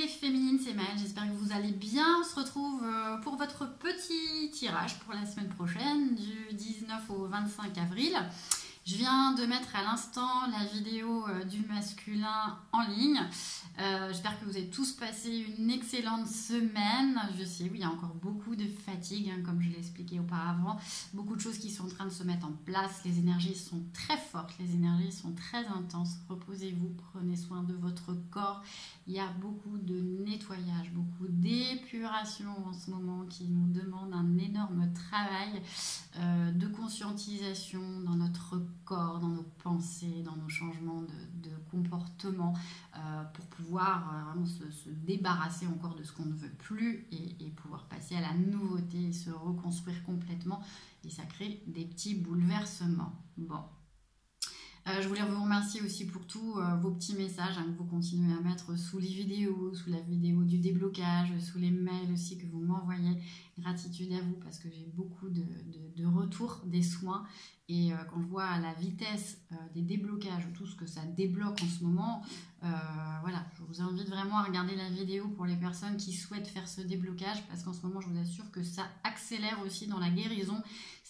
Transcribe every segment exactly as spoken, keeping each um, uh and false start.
les féminines, c'est Maëlle, j'espère que vous allez bien. On se retrouve pour votre petit tirage pour la semaine prochaine du dix-neuf au vingt-cinq avril. Je viens de mettre à l'instant la vidéo du masculin en ligne. Euh, j'espère que vous avez tous passé une excellente semaine. Je sais, oui, il y a encore beaucoup de fatigue, hein, comme je l'ai expliqué auparavant. Beaucoup de choses qui sont en train de se mettre en place. Les énergies sont très fortes, les énergies sont très intenses. Reposez-vous, prenez soin de votre corps. Il y a beaucoup de nettoyage, beaucoup d'épuration en ce moment qui nous demande un énorme travail euh, de conscientisation dans notre corps. corps, dans nos pensées, dans nos changements de, de comportement euh, pour pouvoir euh, vraiment se, se débarrasser encore de ce qu'on ne veut plus et, et pouvoir passer à la nouveauté et se reconstruire complètement, et ça crée des petits bouleversements. Bon. Euh, je voulais vous remercier aussi pour tous euh, vos petits messages hein, que vous continuez à mettre sous les vidéos, sous la vidéo du déblocage, sous les mails aussi que vous m'envoyez. Gratitude à vous parce que j'ai beaucoup de, de, de retours des soins. Et euh, quand je vois la vitesse euh, des déblocages, tout ce que ça débloque en ce moment, euh, voilà, je vous invite vraiment à regarder la vidéo pour les personnes qui souhaitent faire ce déblocage parce qu'en ce moment, je vous assure que ça accélère aussi dans la guérison.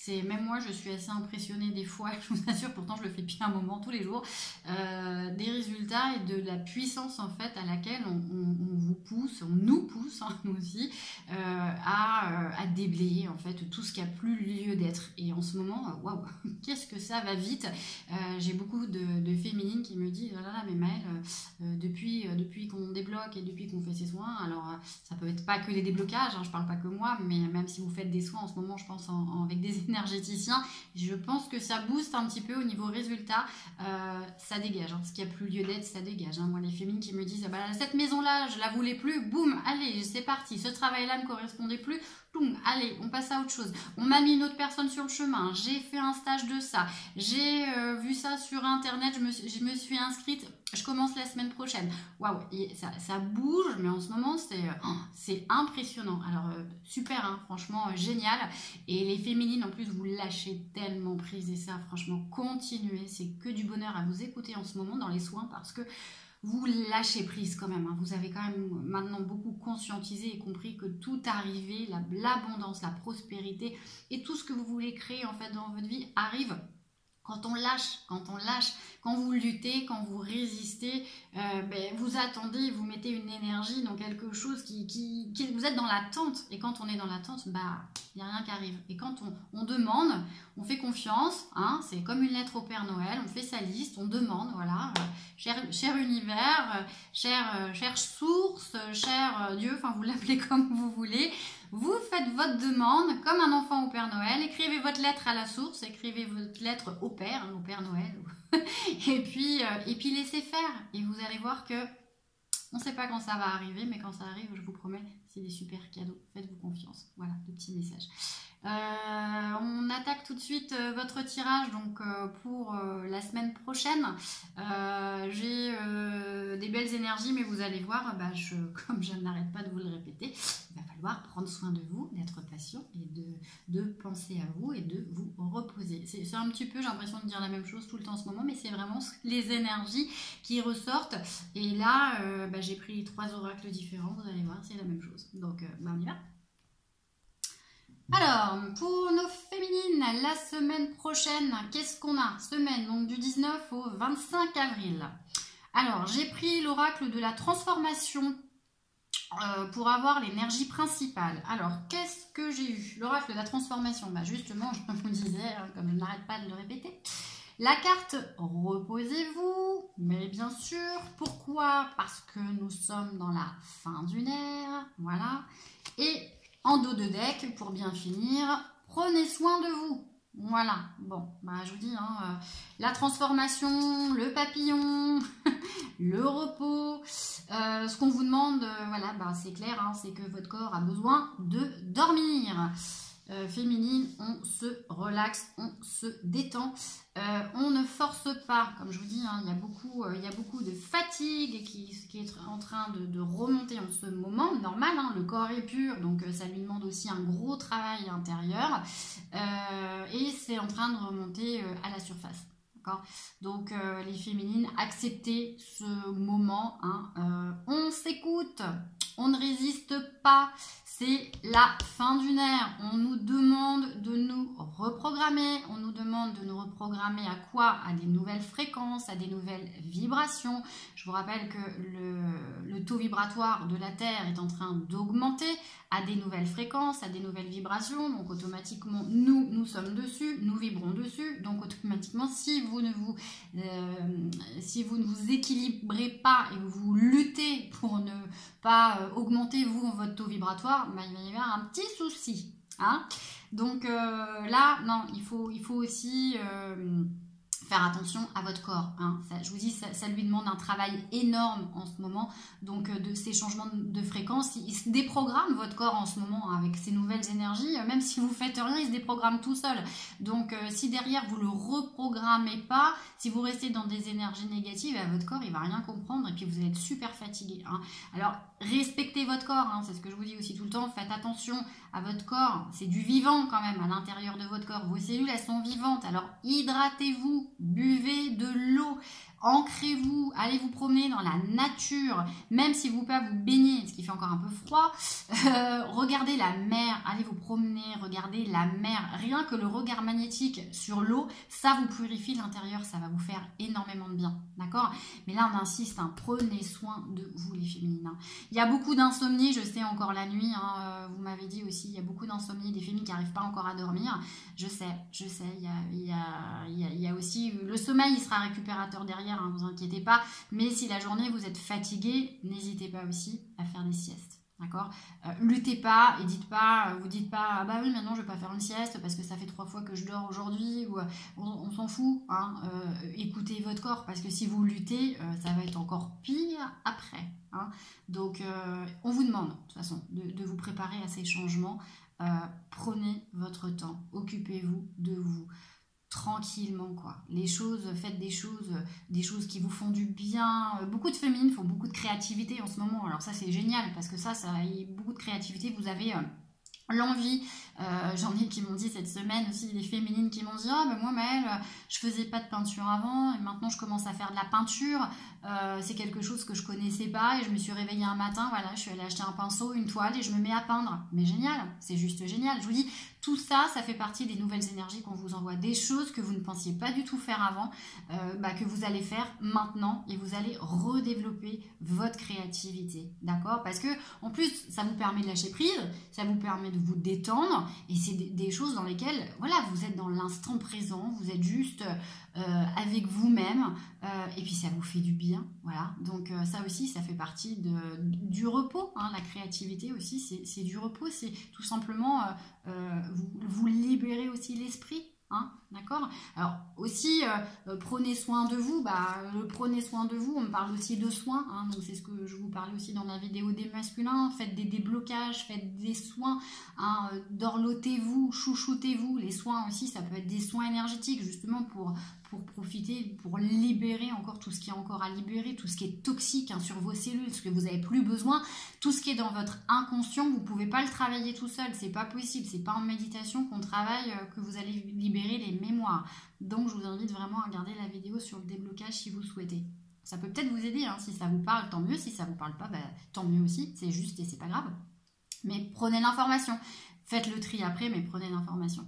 C'est, même moi, je suis assez impressionnée des fois, je vous assure, pourtant je le fais depuis un moment, tous les jours, euh, des résultats et de la puissance en fait à laquelle on, on, on vous pousse, on nous pousse, hein, nous aussi, euh, à... Euh, à déblayer en fait tout ce qui a plus lieu d'être. Et en ce moment, waouh, qu'est-ce que ça va vite. euh, J'ai beaucoup de, de féminines qui me disent, oh là là, mais Maëlle, euh, depuis, euh, depuis qu'on débloque et depuis qu'on fait ses soins, alors euh, ça peut être pas que les déblocages, hein, je parle pas que moi, mais même si vous faites des soins en ce moment, je pense en, en, avec des énergéticiens, je pense que ça booste un petit peu au niveau résultat, euh, ça dégage, hein, ce qui a plus lieu d'être, ça dégage. Hein. Moi, les féminines qui me disent, ah bah, cette maison-là, je la voulais plus, boum, allez, c'est parti, ce travail-là ne me correspondait plus, allez, on passe à autre chose. On m'a mis une autre personne sur le chemin. J'ai fait un stage de ça. J'ai euh, vu ça sur Internet. Je me, je me suis inscrite. Je commence la semaine prochaine. Waouh, ça, ça bouge, mais en ce moment, c'est impressionnant. Alors, super, hein, franchement, génial. Et les féminines, en plus, vous lâchez tellement prise. Et ça, franchement, continuez. C'est que du bonheur à vous écouter en ce moment dans les soins parce que vous lâchez prise quand même, hein. Vous avez quand même maintenant beaucoup conscientisé et compris que tout arrivait, l'abondance, la prospérité et tout ce que vous voulez créer en fait dans votre vie arrive quand on lâche, quand on lâche, quand vous luttez, quand vous résistez, euh, ben, vous attendez, vous mettez une énergie dans quelque chose qui, qui, qui vous êtes dans l'attente. Et quand on est dans l'attente, bah, il n'y a rien qui arrive. Et quand on, on demande, on fait confiance, hein, c'est comme une lettre au Père Noël, on fait sa liste, on demande, voilà, euh, cher, cher univers, euh, cher, euh, cher source, euh, cher euh, Dieu, enfin vous l'appelez comme vous voulez. Vous faites votre demande comme un enfant au Père Noël, écrivez votre lettre à la source, écrivez votre lettre au Père, hein, au Père Noël, et puis, euh, et puis laissez faire. Et vous allez voir que on ne sait pas quand ça va arriver, mais quand ça arrive, je vous promets, c'est des super cadeaux. Faites-vous confiance. Voilà, le petit message. Euh, on attaque tout de suite euh, votre tirage donc euh, pour euh, la semaine prochaine. Euh, j'ai euh, des belles énergies, mais vous allez voir, bah, je, comme je n'arrête pas de vous le répéter, il va falloir prendre soin de vous, d'être patient et de, de penser à vous et de vous reposer. C'est un petit peu, j'ai l'impression de dire la même chose tout le temps en ce moment, mais c'est vraiment les énergies qui ressortent. Et là, euh, bah, j'ai pris trois oracles différents, vous allez voir, c'est la même chose. Donc, euh, bah, on y va. Alors, pour nos féminines, la semaine prochaine, qu'est-ce qu'on a? Semaine donc du dix-neuf au vingt-cinq avril. Alors, j'ai pris l'oracle de la transformation euh, pour avoir l'énergie principale. Alors, qu'est-ce que j'ai eu? L'oracle de la transformation, bah justement, je vous disais, hein, comme je n'arrête pas de le répéter. La carte « Reposez-vous », mais bien sûr, pourquoi? Parce que nous sommes dans la fin d'une ère, voilà, et... en dos de deck, pour bien finir, prenez soin de vous. Voilà, bon, bah, je vous dis, hein, euh, la transformation, le papillon, le repos, euh, ce qu'on vous demande, euh, voilà, bah, c'est clair, hein, c'est que votre corps a besoin de dormir. Euh, féminine, on se relaxe, on se détend, euh, on ne force pas, comme je vous dis, hein, il y a beaucoup, euh, il y a beaucoup de fatigue qui, qui est en train de, de remonter en ce moment, normal, hein, le corps est pur, donc euh, ça lui demande aussi un gros travail intérieur, euh, et c'est en train de remonter euh, à la surface. Donc euh, les féminines, acceptez ce moment, hein, euh, on s'écoute, on ne résiste pas, c'est la fin d'une ère, on nous demande de nous reprogrammer, on nous demande de nous reprogrammer à quoi? À des nouvelles fréquences, à des nouvelles vibrations. Je vous rappelle que le, le taux vibratoire de la Terre est en train d'augmenter à des nouvelles fréquences, à des nouvelles vibrations, donc automatiquement nous, nous sommes dessus, nous vibrons dessus, donc automatiquement si vous ne vous, euh, si vous ne vous équilibrez pas et vous luttez pour ne pas euh, augmenter vous votre taux vibratoire, bah, il va y avoir un petit souci, hein. Donc euh, là, non, il faut, il faut aussi euh, faire attention à votre corps, hein. Ça, je vous dis, ça, ça lui demande un travail énorme en ce moment, donc euh, de ces changements de fréquence, il, il se déprogramme votre corps en ce moment, hein, avec ces nouvelles énergies, euh, même si vous faites rien, il se déprogramme tout seul, donc euh, si derrière vous le reprogrammez pas, si vous restez dans des énergies négatives, eh, votre corps il va rien comprendre et puis vous allez être super fatigué, hein. Alors respectez votre corps, hein, c'est ce que je vous dis aussi tout le temps, faites attention à votre corps, c'est du vivant quand même à l'intérieur de votre corps, vos cellules elles sont vivantes, alors hydratez-vous, buvez de l'eau, ancrez-vous, allez vous promener dans la nature, même si vous ne pouvez pas vous baigner, ce qui fait encore un peu froid, euh, regardez la mer, allez vous promener, regardez la mer, rien que le regard magnétique sur l'eau, ça vous purifie l'intérieur, ça va vous faire énormément de bien, d'accord? Mais là on insiste, hein, prenez soin de vous les féminines, hein. Il y a beaucoup d'insomnie, je sais encore la nuit, hein, vous m'avez dit aussi, il y a beaucoup d'insomnie, des féminines qui n'arrivent pas encore à dormir, je sais, je sais, il y a, il y a, il y a, il y a aussi, le sommeil il sera récupérateur derrière, hein, vous inquiétez pas, mais si la journée vous êtes fatigué, n'hésitez pas aussi à faire des siestes, d'accord? euh, Luttez pas et dites pas, vous dites pas ah bah oui maintenant je vais pas faire une sieste parce que ça fait trois fois que je dors aujourd'hui, ou on, on s'en fout, hein, euh, écoutez votre corps parce que si vous luttez, euh, ça va être encore pire après, hein. Donc euh, on vous demande de toute façon de, de vous préparer à ces changements, euh, prenez votre temps, occupez-vous de vous tranquillement, quoi. Les choses, faites des choses, des choses qui vous font du bien. Beaucoup de féminines font beaucoup de créativité en ce moment. Alors ça, c'est génial parce que ça, ça beaucoup de créativité. Vous avez euh, l'envie. Euh, J'en ai qui m'ont dit cette semaine aussi, des féminines qui m'ont dit « Ah, oh, ben moi, Maëlle, je faisais pas de peinture avant et maintenant, je commence à faire de la peinture. Euh, c'est quelque chose que je connaissais pas et je me suis réveillée un matin, voilà, je suis allée acheter un pinceau, une toile et je me mets à peindre. » Mais génial, c'est juste génial. Je vous dis, tout ça, ça fait partie des nouvelles énergies qu'on vous envoie, des choses que vous ne pensiez pas du tout faire avant, euh, bah, que vous allez faire maintenant et vous allez redévelopper votre créativité, d'accord? Parce que en plus, ça vous permet de lâcher prise, ça vous permet de vous détendre et c'est des, des choses dans lesquelles, voilà, vous êtes dans l'instant présent, vous êtes juste euh, avec vous-même euh, et puis ça vous fait du bien, voilà. Donc euh, ça aussi, ça fait partie de, du repos, hein, la créativité aussi, c'est du repos, c'est tout simplement... Euh, euh, Vous, vous libérez aussi l'esprit, hein, d'accord? Alors aussi, euh, prenez soin de vous, bah, le prenez soin de vous, on me parle aussi de soins, hein, donc c'est ce que je vous parlais aussi dans la vidéo des masculins, faites des déblocages, faites des soins, hein, dorlotez-vous, chouchoutez-vous, les soins aussi, ça peut être des soins énergétiques justement pour... pour profiter, pour libérer encore tout ce qui est encore à libérer, tout ce qui est toxique, hein, sur vos cellules, ce que vous n'avez plus besoin, tout ce qui est dans votre inconscient, vous ne pouvez pas le travailler tout seul, c'est pas possible, c'est pas en méditation qu'on travaille, euh, que vous allez libérer les mémoires. Donc je vous invite vraiment à regarder la vidéo sur le déblocage si vous souhaitez. Ça peut peut-être vous aider, hein, si ça vous parle, tant mieux, si ça ne vous parle pas, bah, tant mieux aussi, c'est juste et c'est pas grave. Mais prenez l'information, faites le tri après, mais prenez l'information.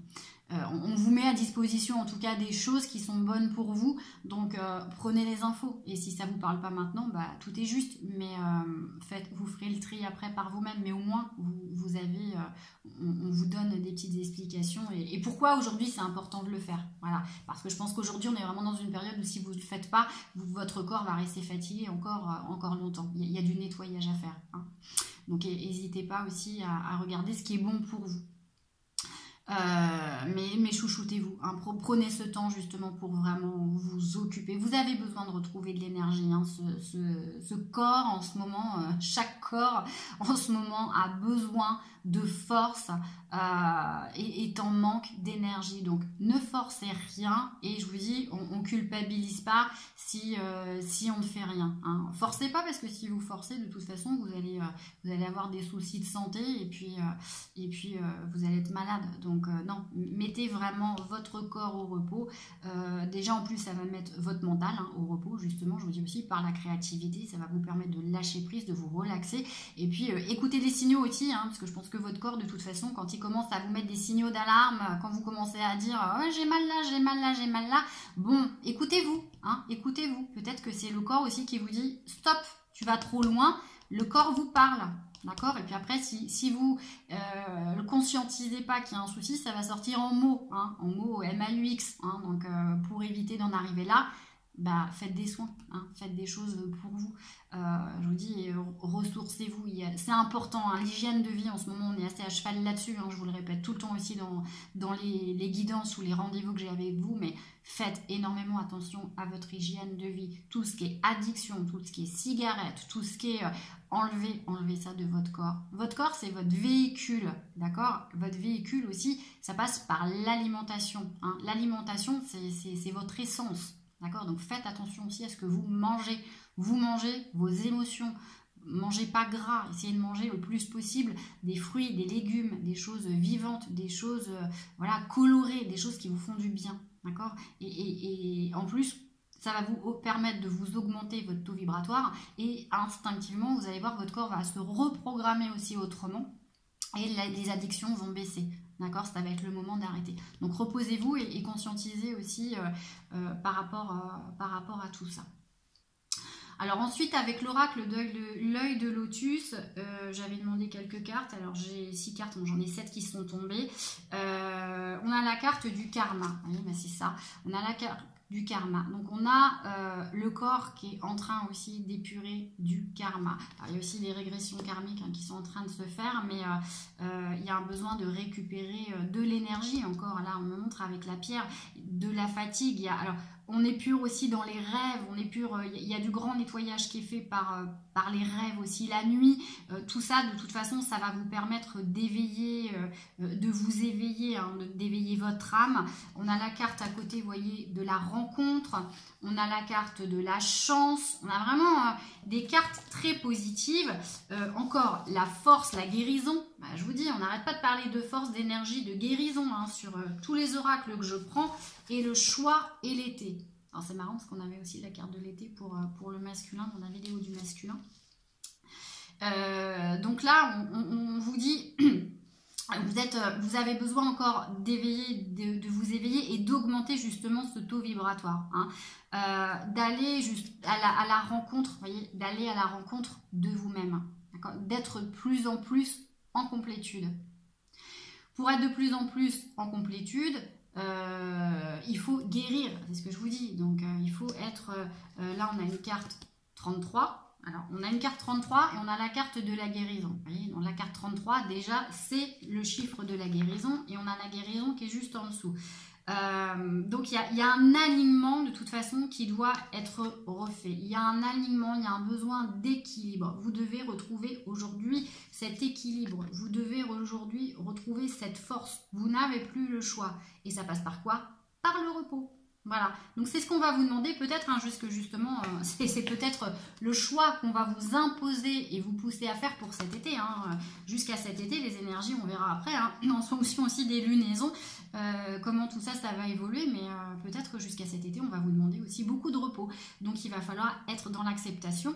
Euh, on vous met à disposition en tout cas des choses qui sont bonnes pour vous, donc euh, prenez les infos et si ça ne vous parle pas maintenant, bah, tout est juste, mais euh, faites, vous ferez le tri après par vous-même, mais au moins vous, vous avez, euh, on, on vous donne des petites explications et, et pourquoi aujourd'hui c'est important de le faire, voilà, parce que je pense qu'aujourd'hui on est vraiment dans une période où si vous ne le faites pas, vous, votre corps va rester fatigué encore, euh, encore longtemps, il y, y a du nettoyage à faire, hein. Donc n'hésitez pas aussi à, à regarder ce qui est bon pour vous. Euh, mais, mais chouchoutez-vous, hein, prenez ce temps justement pour vraiment vous occuper, vous avez besoin de retrouver de l'énergie, hein, ce, ce, ce corps en ce moment, euh, chaque corps en ce moment a besoin de force euh, et est en manque d'énergie. Donc ne forcez rien et je vous dis, on ne culpabilise pas si, euh, si on ne fait rien. Hein. Forcez pas parce que si vous forcez, de toute façon, vous allez, euh, vous allez avoir des soucis de santé et puis, euh, et puis euh, vous allez être malade. Donc euh, non, mettez vraiment votre corps au repos. Euh, déjà en plus, ça va mettre votre mental hein, au repos, justement, je vous dis aussi, par la créativité, ça va vous permettre de lâcher prise, de vous relaxer et puis euh, écoutez les signaux aussi, hein, parce que je pense que votre corps, de toute façon, quand il commence à vous mettre des signaux d'alarme, quand vous commencez à dire oh, j'ai mal là, j'ai mal là, j'ai mal là, bon, écoutez-vous, hein, écoutez-vous. Peut-être que c'est le corps aussi qui vous dit stop, tu vas trop loin, le corps vous parle. D'accord? Et puis après, si, si vous ne euh, le conscientisez pas qu'il y a un souci, ça va sortir en mots, hein, en mots M A U X. Hein, donc, euh, pour éviter d'en arriver là, bah, faites des soins, hein, faites des choses pour vous. Euh, je vous dis, ressourcez-vous. C'est important, hein, l'hygiène de vie, en ce moment, on est assez à cheval là-dessus. Hein, je vous le répète tout le temps aussi dans, dans les, les guidances ou les rendez-vous que j'ai avec vous, mais faites énormément attention à votre hygiène de vie. Tout ce qui est addiction, tout ce qui est cigarette, tout ce qui est... Euh, Enlevez, enlevez ça de votre corps. Votre corps, c'est votre véhicule, d'accord? Votre véhicule aussi, ça passe par l'alimentation. Hein. L'alimentation, c'est votre essence, d'accord? Donc, faites attention aussi à ce que vous mangez. Vous mangez vos émotions. Mangez pas gras. Essayez de manger le plus possible des fruits, des légumes, des choses vivantes, des choses euh, voilà, colorées, des choses qui vous font du bien, d'accord? et, et, et en plus... ça va vous permettre de vous augmenter votre taux vibratoire et instinctivement, vous allez voir, votre corps va se reprogrammer aussi autrement et les addictions vont baisser. D'accord, ça va être le moment d'arrêter. Donc, reposez-vous et, et conscientisez aussi euh, euh, par rapport, euh, par rapport à tout ça. Alors ensuite, avec l'oracle de l'œil de lotus, euh, j'avais demandé quelques cartes. Alors j'ai six cartes, bon, j'en ai sept qui sont tombées. Euh, on a la carte du karma. Oui, ben c'est ça. On a la carte du karma. Donc on a euh, le corps qui est en train aussi d'épurer du karma. Alors, il y a aussi des régressions karmiques hein, qui sont en train de se faire, mais euh, euh, il y a un besoin de récupérer euh, de l'énergie encore. Là, on me montre avec la pierre de la fatigue. Il y a, alors, on épure aussi dans les rêves, on épure, il y a du grand nettoyage qui est fait par, par les rêves aussi, la nuit, tout ça de toute façon ça va vous permettre d'éveiller, de vous éveiller, hein, d'éveiller votre âme. On a la carte à côté, vous voyez, de la rencontre, on a la carte de la chance, on a vraiment euh, des cartes très positives, euh, encore la force, la guérison. Bah, je vous dis, on n'arrête pas de parler de force, d'énergie, de guérison hein, sur euh, tous les oracles que je prends. Et le choix et l'été. Alors c'est marrant parce qu'on avait aussi la carte de l'été pour, pour le masculin, dans la vidéo du masculin. Euh, donc là, on, on, on vous dit... Vous, êtes, vous avez besoin encore d'éveiller, de, de vous éveiller et d'augmenter justement ce taux vibratoire, hein. euh, d'aller juste à la, à la rencontre, voyez, d'aller à la rencontre de vous-même, d'être de plus en plus en complétude. Pour être de plus en plus en complétude, Euh, il faut guérir, c'est ce que je vous dis. Donc euh, il faut être, euh, là on a une carte trente-trois, alors on a une carte trente-trois et on a la carte de la guérison. Vous voyez, dans la carte trente-trois déjà c'est le chiffre de la guérison et on a la guérison qui est juste en dessous. Euh, donc il y, y a un alignement de toute façon qui doit être refait. Il y a un alignement, il y a un besoin d'équilibre. Vous devez retrouver aujourd'hui cet équilibre. Vous devez aujourd'hui retrouver cette force. Vous n'avez plus le choix. Et ça passe par quoi? Par le repos. Voilà, donc c'est ce qu'on va vous demander peut-être, hein, jusque justement, euh, c'est peut-être le choix qu'on va vous imposer et vous pousser à faire pour cet été. Hein. Jusqu'à cet été, les énergies, on verra après, hein, en fonction aussi des lunaisons, euh, comment tout ça, ça va évoluer. Mais euh, peut-être que jusqu'à cet été, on va vous demander aussi beaucoup de repos. Donc il va falloir être dans l'acceptation.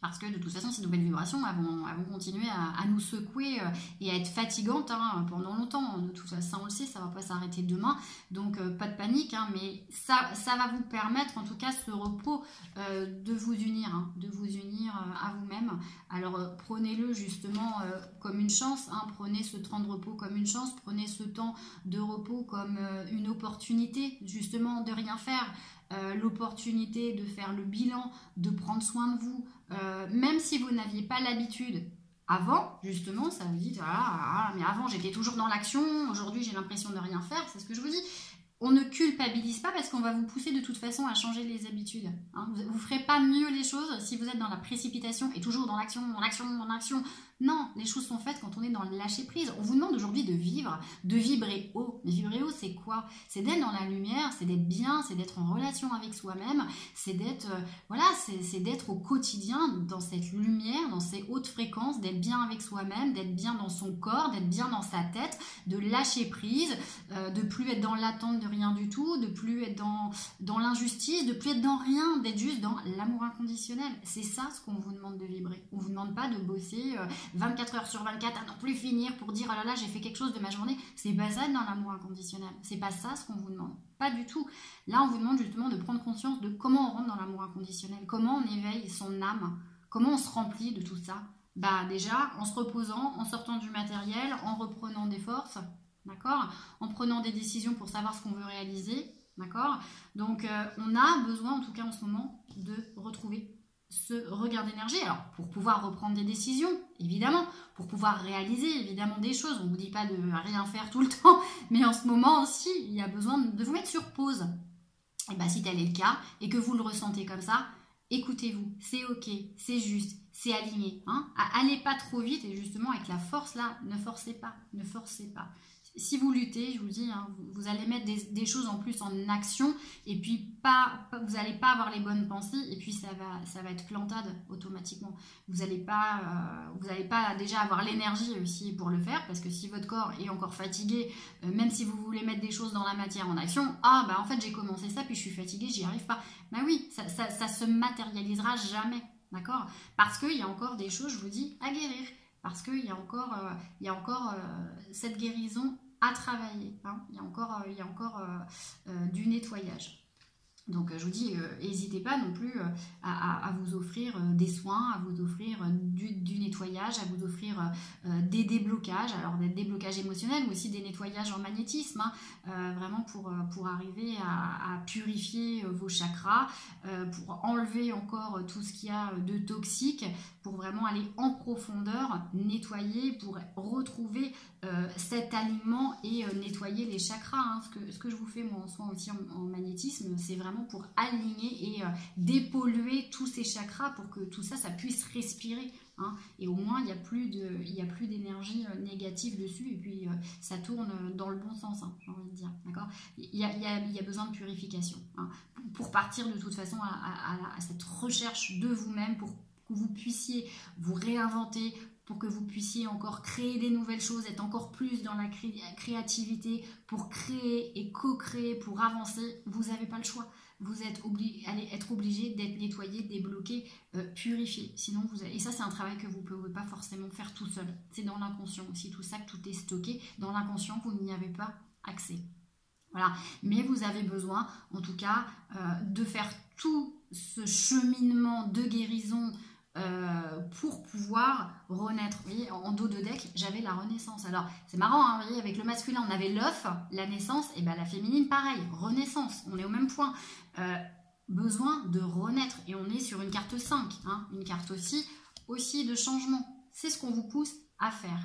Parce que de toute façon, ces nouvelles vibrations elles vont, elles vont continuer à, à nous secouer et à être fatigantes hein, pendant longtemps. De toute façon, ça on le sait, ça ne va pas s'arrêter demain. Donc, euh, pas de panique, hein, mais ça, ça va vous permettre, en tout cas, ce repos euh, de vous unir, hein, de vous unir euh, à vous-même. Alors, euh, prenez-le justement euh, comme une chance. Hein, prenez ce temps de repos comme une chance. Prenez ce temps de repos comme euh, une opportunité, justement, de rien faire. Euh, l'opportunité de faire le bilan, de prendre soin de vous, euh, même si vous n'aviez pas l'habitude avant, justement, ça vous dit, ah, mais avant j'étais toujours dans l'action, aujourd'hui j'ai l'impression de rien faire, c'est ce que je vous dis. On ne culpabilise pas parce qu'on va vous pousser de toute façon à changer les habitudes. Hein. Vous ne ferez pas mieux les choses si vous êtes dans la précipitation et toujours dans l'action, en action, en action. Non, les choses sont faites quand on est dans le lâcher prise. On vous demande aujourd'hui de vivre, de vibrer haut. Mais vibrer haut, c'est quoi? C'est d'être dans la lumière, c'est d'être bien, c'est d'être en relation avec soi-même, c'est d'être euh, voilà, c'est d'être au quotidien dans cette lumière, dans ces hautes fréquences, d'être bien avec soi-même, d'être bien dans son corps, d'être bien dans sa tête, de lâcher prise, euh, de plus être dans l'attente de rien du tout, de plus être dans, dans l'injustice, de plus être dans rien, d'être juste dans l'amour inconditionnel. C'est ça ce qu'on vous demande de vibrer. On ne vous demande pas de bosser euh, vingt-quatre heures sur vingt-quatre à non plus finir pour dire « oh là là, j'ai fait quelque chose de ma journée ». C'est pas ça dans l'amour inconditionnel. C'est pas ça ce qu'on vous demande. Pas du tout. Là, on vous demande justement de prendre conscience de comment on rentre dans l'amour inconditionnel, comment on éveille son âme, comment on se remplit de tout ça. Bah déjà, en se reposant, en sortant du matériel, en reprenant des forces, d'accord, en prenant des décisions pour savoir ce qu'on veut réaliser, d'accord. Donc, euh, on a besoin, en tout cas en ce moment, de retrouver ce regard d'énergie, alors pour pouvoir reprendre des décisions, évidemment, pour pouvoir réaliser évidemment des choses. On ne vous dit pas de rien faire tout le temps, mais en ce moment aussi, il y a besoin de vous mettre sur pause. Et bien si tel est le cas, et que vous le ressentez comme ça, écoutez-vous, c'est ok, c'est juste, c'est aligné. Hein, allez pas trop vite, et justement avec la force là, ne forcez pas, ne forcez pas. Si vous luttez, je vous dis, hein, vous allez mettre des, des choses en plus en action et puis pas, pas, vous n'allez pas avoir les bonnes pensées et puis ça va, ça va être plantade automatiquement. Vous n'allez pas, euh, vous n'allez pas déjà avoir l'énergie aussi pour le faire parce que si votre corps est encore fatigué, euh, même si vous voulez mettre des choses dans la matière en action, ah bah en fait j'ai commencé ça puis je suis fatiguée, j'y arrive pas. Bah oui, ça, ça, ça se matérialisera jamais, d'accord? Parce qu'il y a encore des choses, je vous dis, à guérir. Parce qu'il y a encore, euh, il y a encore euh, cette guérison à travailler, hein. Il y a encore, il y a encore euh, euh, du nettoyage. Donc je vous dis, euh, n'hésitez pas non plus euh, à, à vous offrir euh, des soins, à vous offrir euh, du, du nettoyage, à vous offrir euh, des déblocages, alors des déblocages émotionnels, mais aussi des nettoyages en magnétisme, hein, euh, vraiment pour, pour arriver à, à purifier vos chakras, euh, pour enlever encore tout ce qu'il y a de toxique, pour vraiment aller en profondeur, nettoyer, pour retrouver euh, cet alignement et euh, nettoyer les chakras. Hein. Ce que, ce que je vous fais moi en soins aussi en, en magnétisme, c'est vraiment pour aligner et euh, dépolluer tous ces chakras pour que tout ça, ça puisse respirer. Hein, et au moins, il n'y a plus de, il n'y a plus d'énergie euh, négative dessus et puis euh, ça tourne dans le bon sens, hein, j'ai envie de dire. D'accord ? Il y a, y a, y a besoin de purification, hein, pour partir de toute façon à, à, à cette recherche de vous-même, pour que vous puissiez vous réinventer, pour que vous puissiez encore créer des nouvelles choses, être encore plus dans la cré créativité, pour créer et co-créer, pour avancer. Vous n'avez pas le choix. Vous êtes obli allez être obligé d'être nettoyé, débloqué, euh, purifié. Sinon vous avez... Et ça, c'est un travail que vous ne pouvez pas forcément faire tout seul. C'est dans l'inconscient aussi, tout ça, que tout est stocké. Dans l'inconscient, vous n'y avez pas accès. Voilà. Mais vous avez besoin, en tout cas, euh, de faire tout ce cheminement de guérison, Euh, pour pouvoir renaître. Vous voyez, en dos de deck, j'avais la renaissance. Alors, c'est marrant, hein, vous voyez, avec le masculin, on avait l'œuf, la naissance, et bien la féminine, pareil, renaissance, on est au même point. Euh, besoin de renaître, et on est sur une carte cinq, hein, une carte aussi, aussi de changement. C'est ce qu'on vous pousse à faire,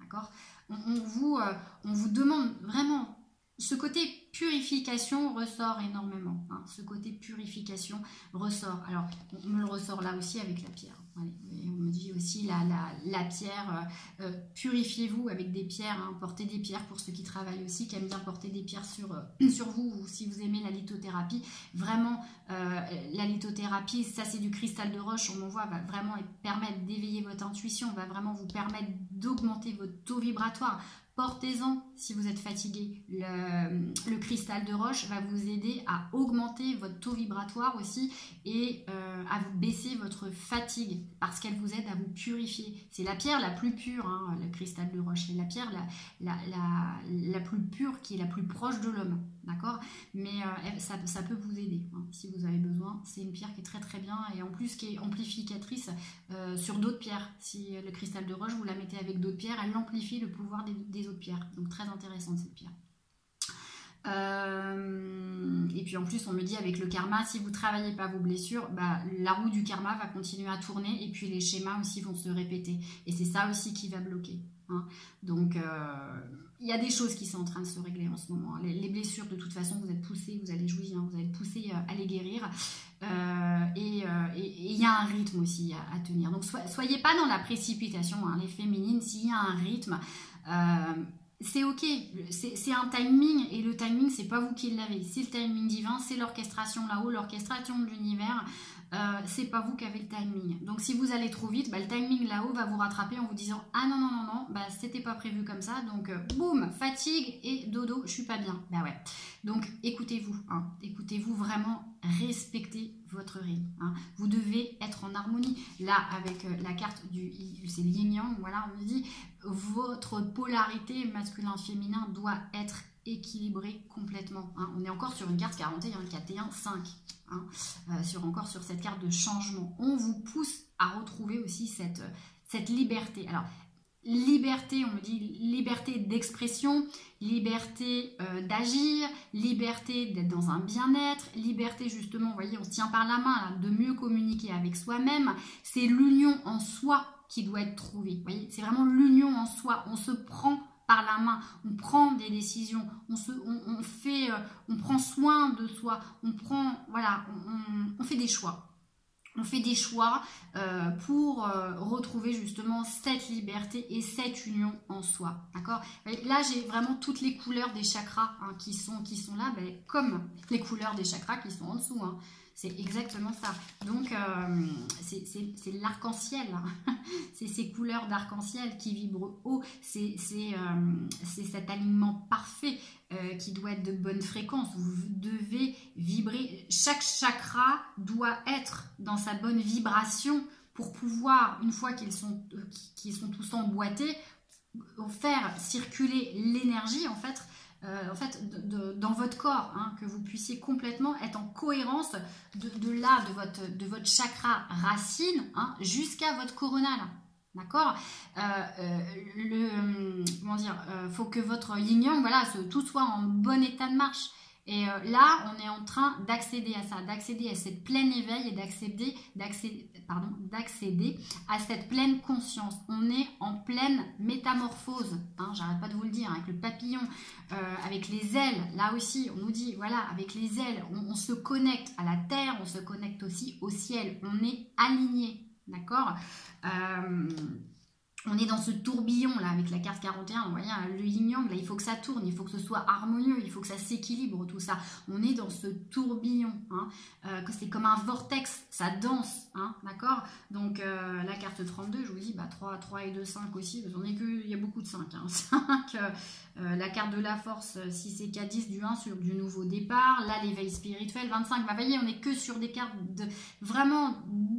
d'accord ? on, on, vous, euh, on vous demande vraiment... Ce côté purification ressort énormément, hein. Ce côté purification ressort. Alors, on me le ressort là aussi avec la pierre. Allez, et on me dit aussi la, la, la pierre, euh, purifiez-vous avec des pierres, hein. Portez des pierres pour ceux qui travaillent aussi, qui aiment bien porter des pierres sur, euh, sur vous, ou si vous aimez la lithothérapie. Vraiment, euh, la lithothérapie, ça c'est du cristal de roche, on en voit, va vraiment permettre d'éveiller votre intuition, va vraiment vous permettre d'augmenter votre taux vibratoire. Portez-en si vous êtes fatigué. Le, le cristal de roche va vous aider à augmenter votre taux vibratoire aussi et euh, à vous baisser votre fatigue parce qu'elle vous aide à vous purifier. C'est la pierre la plus pure, hein, le cristal de roche. C'est la pierre la, la, la, la plus pure qui est la plus proche de l'homme. D'accord ? Mais euh, ça, ça peut vous aider, hein, si vous avez besoin. C'est une pierre qui est très très bien et en plus qui est amplificatrice euh, sur d'autres pierres. Si le cristal de roche, vous la mettez avec d'autres pierres, elle amplifie le pouvoir des, des autres pierres. Donc très intéressante cette pierre. Euh, et puis en plus on me dit avec le karma, si vous ne travaillez pas vos blessures, bah, la roue du karma va continuer à tourner et puis les schémas aussi vont se répéter. Et c'est ça aussi qui va bloquer. Hein. Donc, il euh, y a des choses qui sont en train de se régler en ce moment. Les, les blessures, de toute façon, vous êtes poussés, vous allez jouir, hein, vous allez pousser à les guérir. Euh, et il y a un rythme aussi à, à tenir. Donc, so, soyez pas dans la précipitation, hein, les féminines. S'il y a un rythme, euh, c'est ok. C'est un timing, et le timing, c'est pas vous qui l'avez. C'est le timing divin, c'est l'orchestration là-haut, l'orchestration de l'univers. Euh, c'est pas vous qui avez le timing. Donc si vous allez trop vite, bah, le timing là-haut va vous rattraper en vous disant ah non non non non, bah c'était pas prévu comme ça, donc euh, boum, fatigue et dodo, je suis pas bien. Bah ouais. Donc écoutez-vous, hein. Écoutez-vous vraiment, respectez votre rythme. Hein. Vous devez être en harmonie. Là avec euh, la carte du c'est yin yang, voilà, on nous dit votre polarité masculin-féminin doit être équilibrée complètement. Hein. On est encore sur une carte quarante et un, quatre et un, cinq. Hein, euh, sur, encore sur cette carte de changement. On vous pousse à retrouver aussi cette, cette liberté. Alors, liberté, on me dit liberté d'expression, liberté euh, d'agir, liberté d'être dans un bien-être, liberté justement, vous voyez, on se tient par la main, là, de mieux communiquer avec soi-même. C'est l'union en soi qui doit être trouvée. Vous voyez, c'est vraiment l'union en soi. On se prend par la main, on prend des décisions, on, se, on, on, fait, euh, on prend soin de soi, on, prend, voilà, on, on, on fait des choix. On fait des choix euh, pour euh, retrouver justement cette liberté et cette union en soi. D'accord ? Là, j'ai vraiment toutes les couleurs des chakras hein, qui, sont, qui sont là, ben, comme les couleurs des chakras qui sont en dessous. Hein. C'est exactement ça. Donc, euh, c'est l'arc-en-ciel. Hein. C'est ces couleurs d'arc-en-ciel qui vibrent haut. C'est euh, cet alignement parfait euh, qui doit être de bonne fréquence. Vous devez vibrer. Chaque chakra doit être dans sa bonne vibration pour pouvoir, une fois qu'ils sont, euh, qu'ils sont tous emboîtés, faire circuler l'énergie, en fait, Euh, en fait, de, de, dans votre corps, hein, que vous puissiez complètement être en cohérence de, de là, de votre, de votre chakra racine hein, jusqu'à votre corona, là. D'accord euh, euh, le, comment dire, euh, faut que votre yin-yang, voilà, ce, tout soit en bon état de marche. Et euh, là, on est en train d'accéder à ça, d'accéder à cette pleine éveil et d'accéder pardon, d'accéder à cette pleine conscience. On est en pleine métamorphose, hein, j'arrête pas de vous le dire, avec le papillon, euh, avec les ailes, là aussi, on nous dit, voilà, avec les ailes, on, on se connecte à la terre, on se connecte aussi au ciel, on est aligné, d'accord euh, on est dans ce tourbillon là avec la carte quarante et un, vous voyez, le yin-yang, là il faut que ça tourne, il faut que ce soit harmonieux, il faut que ça s'équilibre tout ça. On est dans ce tourbillon, hein, euh, que c'est comme un vortex, ça danse, hein, d'accord. Donc euh, la carte trente-deux, je vous dis, bah, trois, trois et deux, cinq aussi, parce qu'on est que, il y a beaucoup de cinq, hein, cinq euh, la carte de la force, six et quatre, dix, du un sur du nouveau départ, là l'éveil spirituel, vingt-cinq, bah, vous voyez, on est que sur des cartes de, vraiment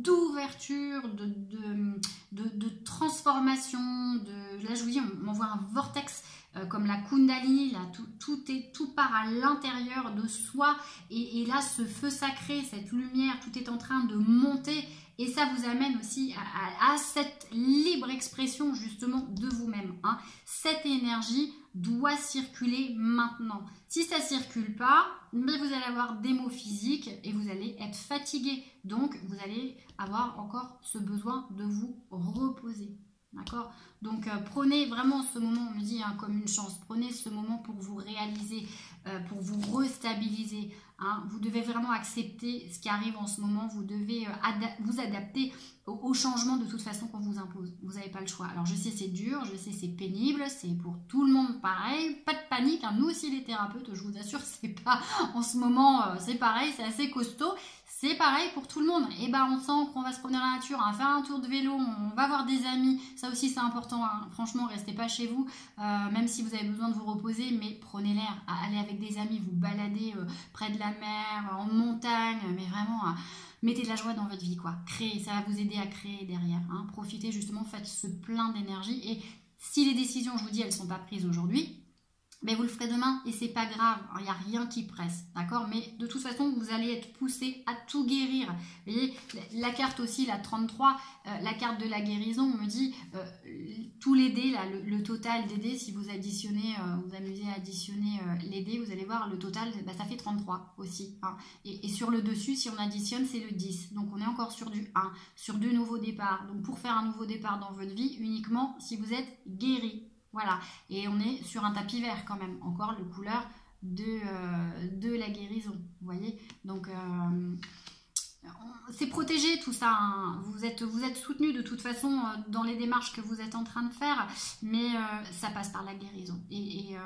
d'ouverture, de, de, de, de transformation. De, là je vous dis, on, on voit un vortex euh, comme la Kundalini, là tout, tout est tout part à l'intérieur de soi et, et là ce feu sacré, cette lumière, tout est en train de monter et ça vous amène aussi à, à, à cette libre expression justement de vous-même. Hein. Cette énergie doit circuler maintenant. Si ça circule pas, mais vous allez avoir des maux physiques et vous allez être fatigué. Donc vous allez avoir encore ce besoin de vous reposer. D'accord? Donc euh, prenez vraiment ce moment, on me dit, hein, comme une chance. Prenez ce moment pour vous réaliser, euh, pour vous restabiliser. Hein. Vous devez vraiment accepter ce qui arrive en ce moment. Vous devez euh, ada vous adapter au, au changement de toute façon qu'on vous impose. Vous n'avez pas le choix. Alors je sais c'est dur, je sais c'est pénible, c'est pour tout le monde pareil. Pas de panique, hein. Nous aussi les thérapeutes, je vous assure, c'est pas en ce moment, euh, c'est pareil, c'est assez costaud. C'est pareil pour tout le monde. Et ben on sent qu'on va se promener dans la nature, hein, faire un tour de vélo, on va voir des amis. Ça aussi c'est important. Hein. Franchement, restez pas chez vous, euh, même si vous avez besoin de vous reposer, mais prenez l'air, allez avec des amis, vous baladez euh, près de la mer, en montagne, mais vraiment, euh, mettez de la joie dans votre vie, quoi. Créez, ça va vous aider à créer derrière. Hein. Profitez justement, faites ce plein d'énergie. Et si les décisions, je vous dis, elles ne sont pas prises aujourd'hui, mais vous le ferez demain et c'est pas grave, il n'y a rien qui presse, d'accord? Mais de toute façon, vous allez être poussé à tout guérir. Vous voyez, la carte aussi, la trente-trois, euh, la carte de la guérison, on me dit, euh, tous les dés, là, le, le total des dés, si vous additionnez, euh, vous amusez à additionner euh, les dés, vous allez voir le total, bah, ça fait trente-trois aussi. Hein. Et, et sur le dessus, si on additionne, c'est le dix. Donc on est encore sur du un, sur deux nouveaux départs. Donc pour faire un nouveau départ dans votre vie, uniquement si vous êtes guéri. Voilà. Et on est sur un tapis vert quand même, encore le couleur de, euh, de la guérison. Vous voyez. Donc... Euh, c'est protégé tout ça, hein. Vous êtes, vous êtes soutenu de toute façon dans les démarches que vous êtes en train de faire, mais euh, ça passe par la guérison et, et, euh,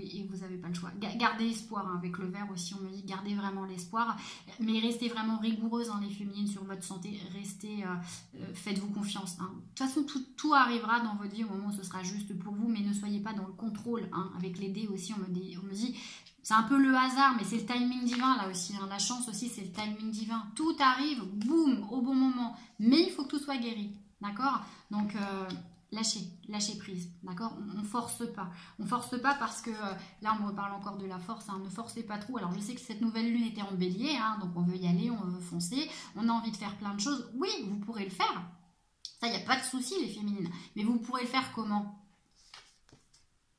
et vous n'avez pas le choix. Gardez espoir, hein, avec le vert aussi on me dit gardez vraiment l'espoir, mais restez vraiment rigoureuse, hein, les féminines, sur votre santé, restez, euh, euh, faites-vous confiance, hein. De toute façon tout, tout arrivera dans votre vie au moment où ce sera juste pour vous, mais ne soyez pas dans le contrôle, hein. Avec les dés aussi on me dit, on me dit c'est un peu le hasard, mais c'est le timing divin là aussi. Hein. La chance aussi, c'est le timing divin. Tout arrive, boum, au bon moment. Mais il faut que tout soit guéri, d'accord? Donc, euh, lâchez, lâchez prise, d'accord? On ne force pas. On ne force pas parce que, euh, là, on reparle encore de la force, hein, ne forcez pas trop. Alors, je sais que cette nouvelle lune était en bélier, hein, donc on veut y aller, on veut foncer, on a envie de faire plein de choses. Oui, vous pourrez le faire. Ça, il n'y a pas de souci, les féminines. Mais vous pourrez le faire comment?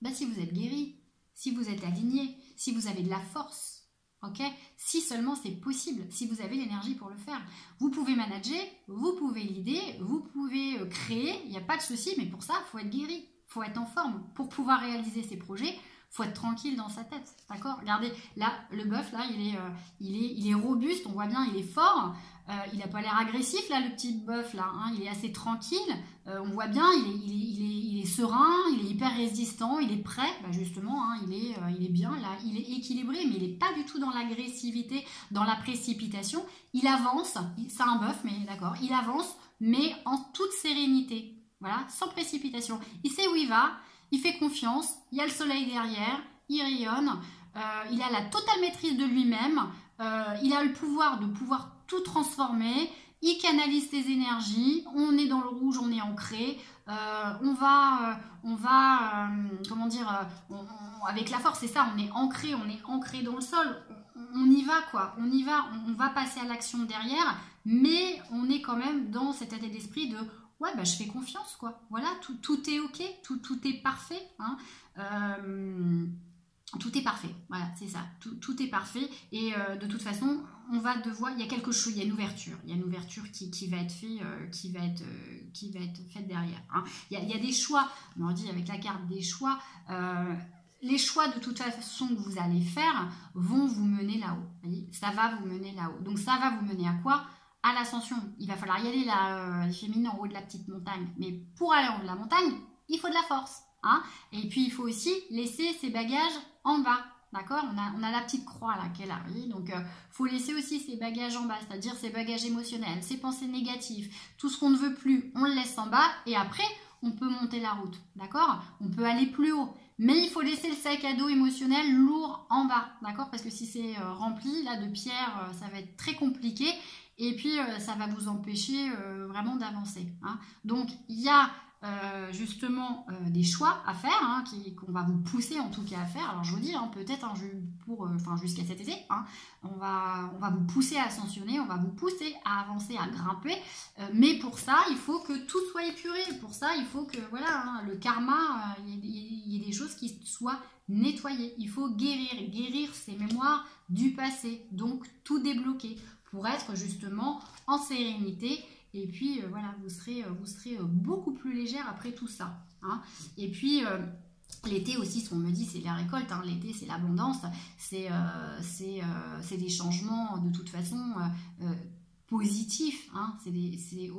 Ben, si vous êtes guéri, si vous êtes aligné, si vous avez de la force, ok? Si seulement c'est possible, si vous avez l'énergie pour le faire. Vous pouvez manager, vous pouvez l'idée, vous pouvez créer, il n'y a pas de souci, mais pour ça, il faut être guéri, il faut être en forme. Pour pouvoir réaliser ces projets, il faut être tranquille dans sa tête, d'accord? Regardez, là, le bœuf, là, il est, euh, il, est, il est robuste, on voit bien, il est fort, euh, il n'a pas l'air agressif, là, le petit bœuf, là, hein, il est assez tranquille, euh, on voit bien, il est, il est, il est Il est serein, il est hyper résistant, il est prêt, bah justement, hein, il, est, euh, il est bien là, il est équilibré, mais il n'est pas du tout dans l'agressivité, dans la précipitation. Il avance, c'est un bœuf, mais d'accord, il avance, mais en toute sérénité, voilà, sans précipitation. Il sait où il va, il fait confiance, il y a le soleil derrière, il rayonne, euh, il a la totale maîtrise de lui-même, euh, il a le pouvoir de pouvoir tout transformer, il canalise ses énergies, on est dans le rouge, on est ancré, euh, on va, euh, on va euh, comment dire, euh, on, on, avec la force, c'est ça, on est ancré, on est ancré dans le sol, on, on y va quoi, on y va, on, on va passer à l'action derrière, mais on est quand même dans cet état d'esprit de « ouais, bah, je fais confiance quoi, voilà, tout, tout est ok, tout, tout est parfait, hein. ». euh, Tout est parfait, voilà, c'est ça, tout, tout est parfait et euh, de toute façon, on va devoir, il y a quelque chose, il y a une ouverture, il y a une ouverture qui, qui va être faite, euh, qui va être, euh, qui va être faite derrière, hein. Il y a, il y a des choix, on en dit avec la carte des choix, euh, les choix de toute façon que vous allez faire vont vous mener là-haut, ça va vous mener là-haut, donc ça va vous mener à quoi? À l'ascension, il va falloir y aller là, euh, les féminines en haut de la petite montagne, mais pour aller en haut de la montagne, il faut de la force. Hein, et puis il faut aussi laisser ses bagages en bas, d'accord, on a, on a la petite croix là qu'elle a, oui, donc il euh, faut laisser aussi ses bagages en bas, c'est-à-dire ses bagages émotionnels, ses pensées négatives, tout ce qu'on ne veut plus, on le laisse en bas et après on peut monter la route, d'accord, on peut aller plus haut, mais il faut laisser le sac à dos émotionnel lourd en bas, d'accord, parce que si c'est euh, rempli là de pierres, euh, ça va être très compliqué et puis euh, ça va vous empêcher euh, vraiment d'avancer, hein. Donc il y a Euh, justement euh, des choix à faire, hein, qu'on va vous pousser en tout cas à faire, alors je vous dis, hein, peut-être hein, pour, euh, jusqu'à cet été, hein, on, va, on va vous pousser à ascensionner, on va vous pousser à avancer, à grimper, euh, mais pour ça il faut que tout soit épuré, pour ça il faut que voilà, hein, le karma, il euh, y, y, y ait des choses qui soient nettoyées, il faut guérir, guérir ses mémoires du passé, donc tout débloquer pour être justement en sérénité. Et puis, euh, voilà, vous serez, vous serez beaucoup plus légère après tout ça, hein. Et puis, euh, l'été aussi, ce qu'on me dit, c'est la récolte, hein. L'été, c'est l'abondance, c'est euh, euh, des changements de toute façon euh, euh, positifs, hein. C'est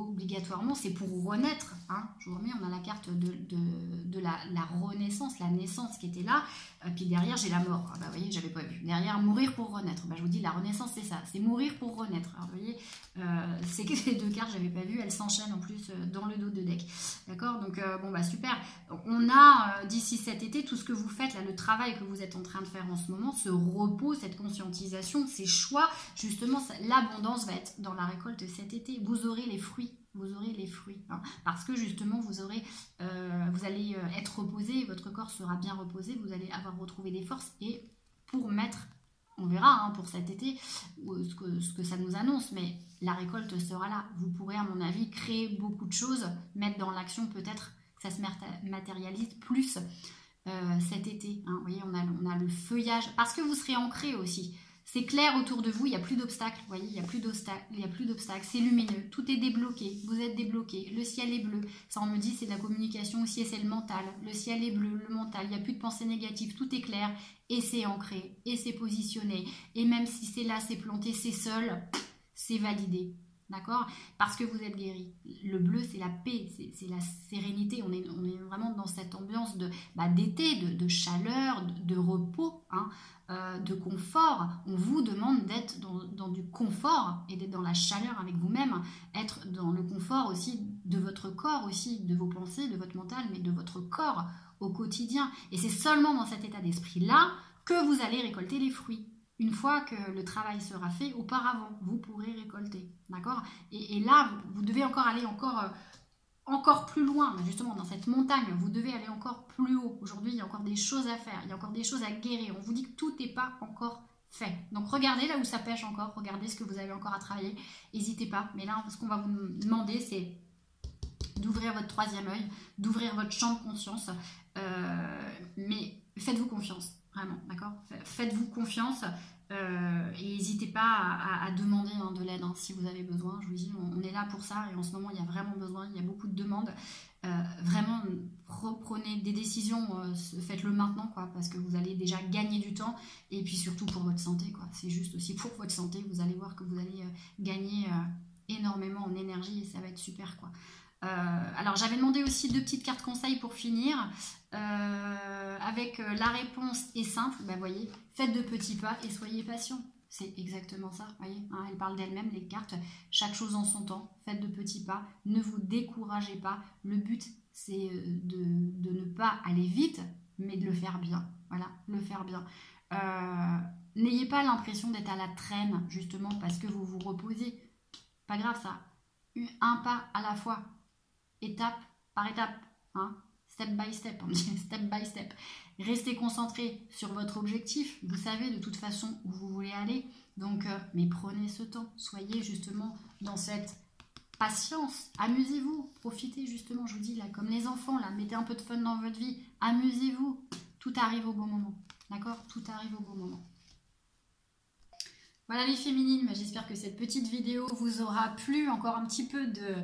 obligatoirement, c'est pour renaître, hein. Je vous remets, on a la carte de, de, de la, la renaissance, la naissance qui était là, euh, puis derrière, j'ai la mort. Ah, bah, vous voyez, j'avais pas vu. Derrière, mourir pour renaître. Bah, je vous dis, la renaissance, c'est ça, c'est mourir pour renaître. Alors, vous voyez, Euh, c'est que les deux cartes, j'avais pas vu, elles s'enchaînent en plus euh, dans le dos de deck, d'accord, donc euh, bon bah super, on a euh, d'ici cet été, tout ce que vous faites là, le travail que vous êtes en train de faire en ce moment, ce repos, cette conscientisation, ces choix, justement l'abondance va être dans la récolte cet été, vous aurez les fruits, vous aurez les fruits, hein, parce que justement vous aurez, euh, vous allez être reposé, votre corps sera bien reposé, vous allez avoir retrouvé des forces et pour mettre, on verra hein, pour cet été ce que, ce que ça nous annonce, mais la récolte sera là. Vous pourrez, à mon avis, créer beaucoup de choses, mettre dans l'action peut-être ça se matérialise plus euh, cet été. Hein. Vous voyez, on a, on a le feuillage, parce que vous serez ancré aussi. C'est clair autour de vous, il n'y a plus d'obstacles. Vous voyez, il n'y a plus d'obstacles, c'est lumineux, tout est débloqué, vous êtes débloqué, le ciel est bleu. Ça, on me dit, c'est de la communication aussi et c'est le mental. Le ciel est bleu, le mental, il n'y a plus de pensée négative, tout est clair et c'est ancré et c'est positionné. Et même si c'est là, c'est planté, c'est seul, c'est validé. D'accord? Parce que vous êtes guéri. Le bleu, c'est la paix, c'est la sérénité. On est, on est vraiment dans cette ambiance de bah, d'été, de, de chaleur, de, de repos, hein, euh, de confort. On vous demande d'être dans, dans du confort et d'être dans la chaleur avec vous-même, être dans le confort aussi de votre corps, aussi de vos pensées, de votre mental, mais de votre corps au quotidien. Et c'est seulement dans cet état d'esprit-là que vous allez récolter les fruits. Une fois que le travail sera fait, auparavant, vous pourrez récolter, d'accord? et, et là, vous, vous devez encore aller encore, euh, encore plus loin, justement, dans cette montagne. Vous devez aller encore plus haut. Aujourd'hui, il y a encore des choses à faire, il y a encore des choses à guérir. On vous dit que tout n'est pas encore fait. Donc, regardez là où ça pêche encore, regardez ce que vous avez encore à travailler. N'hésitez pas. Mais là, ce qu'on va vous demander, c'est d'ouvrir votre troisième œil, d'ouvrir votre champ de conscience. Euh, mais faites-vous confiance. Vraiment, d'accord? Faites-vous confiance euh, et n'hésitez pas à, à, à demander hein, de l'aide hein, si vous avez besoin. Je vous dis, on, on est là pour ça et en ce moment, il y a vraiment besoin, il y a beaucoup de demandes. Euh, vraiment, prenez des décisions, euh, faites-le maintenant, quoi, parce que vous allez déjà gagner du temps et puis surtout pour votre santé, quoi. C'est juste aussi pour votre santé, vous allez voir que vous allez euh, gagner euh, énormément en énergie et ça va être super, quoi. Euh, alors j'avais demandé aussi deux petites cartes conseils pour finir euh, avec euh, la réponse est simple, bah voyez, faites de petits pas et soyez patient, c'est exactement ça, voyez, hein, elles parlent d'elles-mêmes les cartes, chaque chose en son temps, faites de petits pas, ne vous découragez pas, le but c'est de, de ne pas aller vite mais de le faire bien, voilà, le faire bien. Euh, n'ayez pas l'impression d'être à la traîne justement parce que vous vous reposez, pas grave ça, un pas à la fois, étape par étape, hein, step by step, on dit step by step. Restez concentré sur votre objectif, vous savez de toute façon où vous voulez aller, donc, euh, mais prenez ce temps, soyez justement dans cette patience, amusez-vous, profitez justement, je vous dis là, comme les enfants, là, mettez un peu de fun dans votre vie, amusez-vous, tout arrive au bon moment, d'accord? Tout arrive au bon moment. Voilà les féminines, j'espère que cette petite vidéo vous aura plu, encore un petit peu de,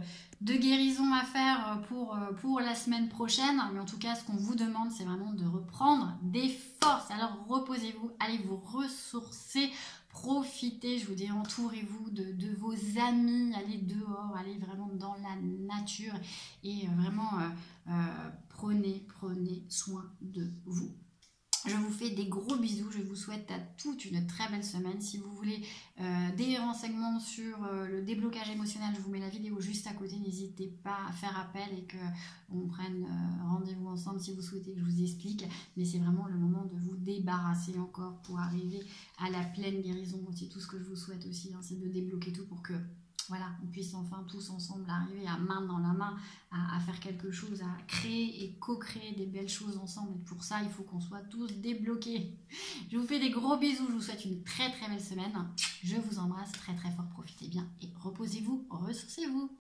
de guérison à faire pour, pour la semaine prochaine, mais en tout cas ce qu'on vous demande c'est vraiment de reprendre des forces, alors reposez-vous, allez vous ressourcer, profitez, je vous dis entourez-vous de, de vos amis, allez dehors, allez vraiment dans la nature et vraiment euh, euh, prenez, prenez soin de vous. Je vous fais des gros bisous, je vous souhaite à toutes une très belle semaine. Si vous voulez euh, des renseignements sur euh, le déblocage émotionnel, je vous mets la vidéo juste à côté. N'hésitez pas à faire appel et qu'on prenne euh, rendez-vous ensemble si vous souhaitez que je vous explique. Mais c'est vraiment le moment de vous débarrasser encore pour arriver à la pleine guérison. C'est tout ce que je vous souhaite aussi, hein, c'est de débloquer tout pour que... Voilà, on puisse enfin tous ensemble arriver à main dans la main, à, à faire quelque chose, à créer et co-créer des belles choses ensemble. Et pour ça, il faut qu'on soit tous débloqués. Je vous fais des gros bisous, je vous souhaite une très très belle semaine. Je vous embrasse très très fort, profitez bien et reposez-vous, ressourcez-vous.